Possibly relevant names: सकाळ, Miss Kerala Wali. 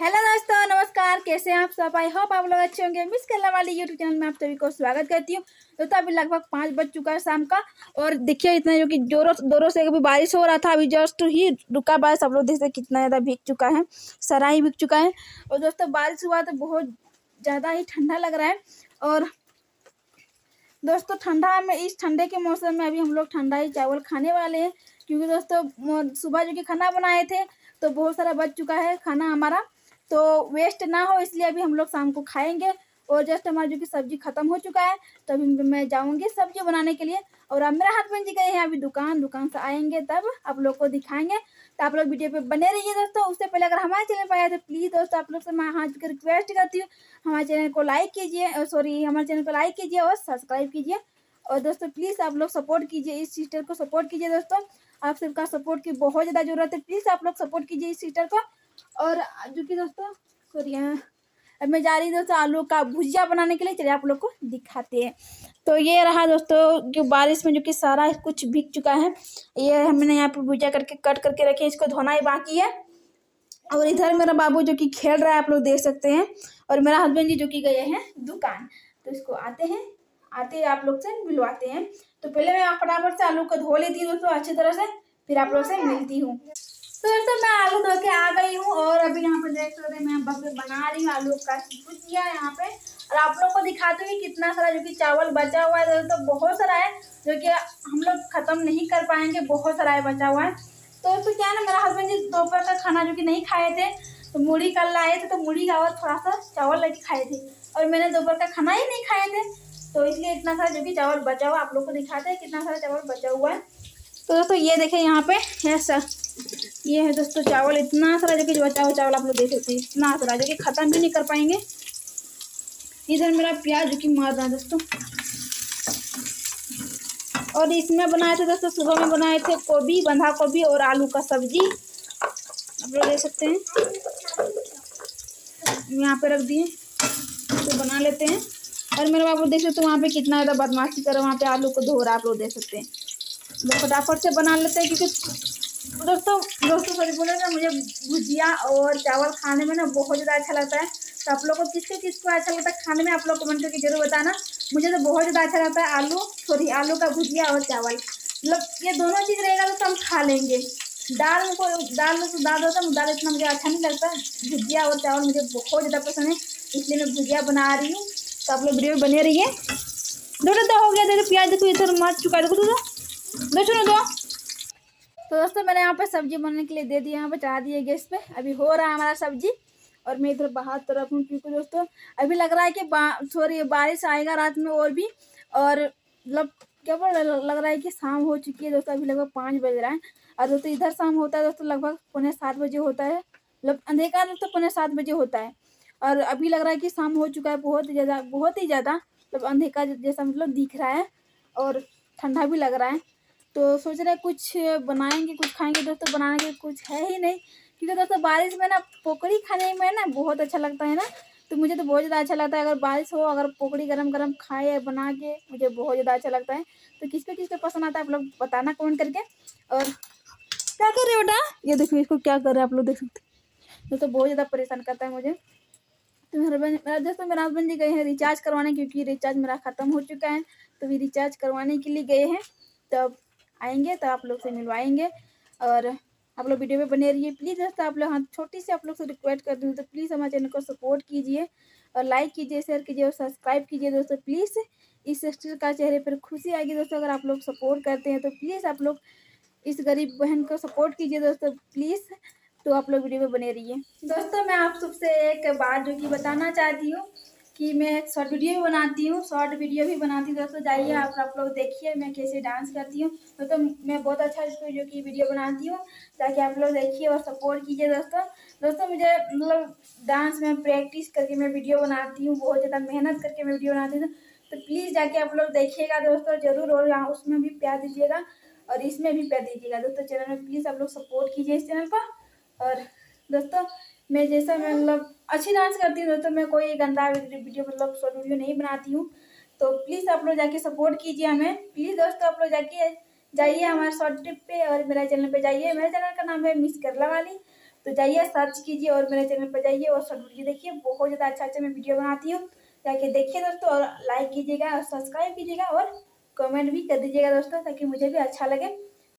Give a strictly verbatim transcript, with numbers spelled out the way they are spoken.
Hello दोस्तों, नमस्कार। कैसे हैं आप सब? आई होप आप लोग अच्छे होंगे। मिस केरला वाली यूट्यूब चैनल में आप सभी को स्वागत करती हूँ। दोस्तों अभी लगभग पाँच बज चुका है शाम का, और देखिए इतना जो कि जोरों जोरों से कभी बारिश हो रहा था, अभी जस्ट ही रुका बारिश। आप लोग देखते कितना ज़्यादा भीग चुका है, सराय भीग चुका है। और दोस्तों बारिश हुआ तो बहुत ज़्यादा ही ठंडा लग रहा है। और दोस्तों ठंडा में, इस ठंडे के मौसम में अभी हम लोग ठंडा ही चावल खाने वाले हैं, क्योंकि दोस्तों सुबह जो कि खाना बनाए थे तो बहुत सारा बच चुका है खाना हमारा, तो वेस्ट ना हो इसलिए अभी हम लोग शाम को खाएंगे। और जस्ट हमारी जो कि सब्जी खत्म हो चुका है, तभी मैं जाऊंगी सब्जी बनाने के लिए। और अब मेरा हस्बैंड जी गए हैं अभी दुकान, दुकान से आएंगे तब आप लोग को दिखाएंगे। तो आप लोग वीडियो पे बने रहिए दोस्तों। उससे पहले अगर हमारे चैनल पर आए तो प्लीज़ दोस्तों आप लोग से मैं हाथ जोड़कर रिक्वेस्ट करती हूँ, हमारे चैनल को लाइक कीजिए, सॉरी हमारे चैनल को लाइक कीजिए और सब्सक्राइब कीजिए। और दोस्तों प्लीज़ आप लोग सपोर्ट कीजिए, इस सिस्टर को सपोर्ट कीजिए। दोस्तों आप सबका सपोर्ट की बहुत ज़्यादा ज़रूरत है, प्लीज़ आप लोग सपोर्ट कीजिए इस सिस्टर को। और जो कि दोस्तों सॉरी, अब मैं जा रही हूँ दोस्तों आलू का भुजिया बनाने के लिए। चलिए आप लोग को दिखाते हैं। तो ये रहा दोस्तों जो बारिश में जो कि सारा कुछ भीग चुका है, ये हमने यहाँ पे भुजिया करके कट करके रखे, इसको धोना ही बाकी है। और इधर मेरा बाबू जो कि खेल रहा है, आप लोग देख सकते हैं। और मेरा हस्बैंड जी जो कि गए हैं दुकान, तो इसको आते हैं आते हैं आप लोग से मिलवाते हैं। तो पहले मैं फटाफट से आलू को धो लेती हूँ दोस्तों अच्छी तरह से, फिर आप लोग से मिलती हूँ। तो दोस्तों मैं आलू धो के आ गई हूँ, और अभी यहाँ पे देख सकते हैं मैं बब्बे बना रही हूँ आलू का भुजिया यहाँ पे। और आप लोग को दिखाते हुए कितना सारा जो कि चावल बचा हुआ है दोस्तों, तो बहुत सारा है जो कि हम लोग ख़त्म नहीं कर पाएंगे, बहुत सारा है बचा हुआ है। तो दोस्तों क्या है ना, मेरा हस्बैंड जी दोपहर का खाना जो कि नहीं खाए थे, तो मूढ़ी कल लाए थे, तो मूढ़ी का और थोड़ा सा चावल लगे खाए थे, और मैंने दोपहर का खाना ही नहीं खाए थे, तो इसलिए इतना सारा जो कि चावल बचा हुआ। आप लोग को दिखाते हैं कितना सारा चावल बचा हुआ है। तो दोस्तों ये देखें यहाँ पे है सर, ये है दोस्तों चावल, इतना सारा जो कि बचा हुआ चावल आप लोग देख सकते हैं, इतना सारा जो कि ख़त्म भी नहीं कर पाएंगे। इधर मेरा प्याज जो कि मार रहा है दोस्तों। और इसमें बनाए थे दोस्तों, सुबह में बनाए थे गोभी, बंधा गोभी और आलू का सब्जी, आप लोग देख सकते हैं। यहाँ पे रख दिए तो बना लेते हैं। और मेरे बाबू देख सकते हैं वहाँ पे कितना ज़्यादा बदमाशी कर रहा है, वहाँ पे आलू को धो रहा है, आप लोग देख सकते हैं। फटाफट से बना लेते हैं, क्योंकि दोस्तों दोस्तों सॉरी बोले ना, मुझे भुजिया और चावल खाने में ना बहुत ज़्यादा अच्छा लगता है। तो आप लोगों को किसको किसको अच्छा लगता है खाने में, आप लोग कमेंट करके जरूर बताना। मुझे तो बहुत ज़्यादा अच्छा लगता है आलू सॉरी आलू का भुजिया और चावल, मतलब ये दोनों चीज़ रहेगा तो हम खा लेंगे। दाल को दाल दोस्तों दाल होता है, दाल इतना मुझे अच्छा नहीं लगता। भुजिया और चावल मुझे बहुत ज़्यादा पसंद है, इसलिए मैं भुजिया बना रही हूँ। तो आप लोग वीडियो में बने रहिए। दोनों तो हो गया, देखो प्याज देखो इधर मर चुका है, देखो दोस्तों दो। तो दोस्तों मैंने यहाँ पर सब्जी बनने के लिए दे दी, यहाँ पर चढ़ा दिए गैस पे। अभी हो रहा है हमारा सब्जी, और मैं इधर बाहर तरफ हूँ, क्योंकि दोस्तों अभी लग रहा है कि थोड़ी बारिश आएगा रात में और भी, और मतलब क्या बोल लग रहा है कि शाम हो चुकी है दोस्तों। अभी लगभग पाँच बज रहा है, और दोस्तों इधर शाम होता है दोस्तों लगभग पौने सात बजे होता है, मतलब अंधेरा दोस्तों पौने सात बजे होता है। और अभी लग रहा है कि शाम हो चुका है, बहुत ही ज़्यादा बहुत ही ज़्यादा मतलब अंधेरा जैसा मतलब दिख रहा है, और ठंडा भी लग रहा है। तो सोच रहे कुछ बनाएंगे कुछ खाएंगे दोस्तों, बनाने के कुछ है ही नहीं, क्योंकि दोस्तों बारिश में ना पकौड़ी खाने में ना बहुत अच्छा लगता है ना, तो मुझे तो बहुत ज़्यादा अच्छा लगता है। अगर बारिश हो, अगर पकौड़ी गरम गरम खाए बना के, मुझे बहुत ज़्यादा अच्छा लगता है। तो किस पे किस पे पसंद आता है आप लोग बताना कमेंट करके। और क्या कर रहे हो बेटा, ये देखिए इसको क्या कर रहे हैं, आप लोग देख सकते हैं। दोस्तों बहुत ज़्यादा परेशान करता है मुझे। तो मेरा दोस्तों मेरा हस्बैंड जी गए हैं रिचार्ज करवाने, क्योंकि रिचार्ज मेरा ख़त्म हो चुका है, तो वे रिचार्ज करवाने के लिए गए हैं। तब आएंगे तो आप लोग से मिलवाएंगे, और आप लोग वीडियो पे बने रहिए प्लीज़ दोस्तों। आप लोग हाँ छोटी सी आप लोग से रिक्वेस्ट कर दूँ, तो प्लीज़ हमारे चैनल को सपोर्ट कीजिए, और लाइक कीजिए, शेयर कीजिए और सब्सक्राइब कीजिए दोस्तों प्लीज़। इस सिस्टर का चेहरे पर खुशी आएगी दोस्तों अगर आप लोग सपोर्ट करते हैं, तो प्लीज़ आप लोग इस गरीब बहन को सपोर्ट कीजिए दोस्तों प्लीज़। तो आप लोग वीडियो में बने रहिए। दोस्तों मैं आप सबसे एक बात जो कि बताना चाहती हूँ, कि मैं एक शॉर्ट वीडियो भी बनाती हूँ, शॉर्ट वीडियो भी बनाती हूँ दोस्तों। जाइए आप आप लोग देखिए मैं कैसे डांस करती हूँ दोस्तों। मैं बहुत अच्छा इसको जो कि वीडियो बनाती हूँ, ताकि आप लोग देखिए और सपोर्ट कीजिए दोस्तों। दोस्तों मुझे मतलब डांस में प्रैक्टिस करके मैं वीडियो बनाती हूँ, बहुत ज़्यादा मेहनत करके मैं वीडियो बनाती हूँ, तो प्लीज़ जाके आप लोग देखिएगा दोस्तों ज़रूर, और यहाँ उसमें भी प्यार दीजिएगा और इसमें भी प्यार दीजिएगा दोस्तों। चैनल में प्लीज़ आप लोग सपोर्ट कीजिए इस चैनल को। और दोस्तों मैं जैसा मैं मतलब अच्छी डांस करती हूँ दोस्तों, मैं कोई गंदा वीडियो मतलब शॉर्ट वीडियो नहीं बनाती हूँ, तो प्लीज़ आप लोग जाके सपोर्ट कीजिए हमें प्लीज़ दोस्तों। आप लोग जाके जाइए हमारे शॉर्ट ट्रिप पे और मेरे चैनल पे जाइए। मेरे चैनल का नाम है मिस केरला वाली। तो जाइए सर्च कीजिए और मेरे चैनल पर जाइए और शॉर्ट वीडियो देखिए, बहुत ज़्यादा अच्छा अच्छा मैं वीडियो बनाती हूँ, जाके देखिए दोस्तों। और लाइक कीजिएगा और सब्सक्राइब कीजिएगा और कमेंट भी कर दीजिएगा दोस्तों, ताकि मुझे भी अच्छा लगे।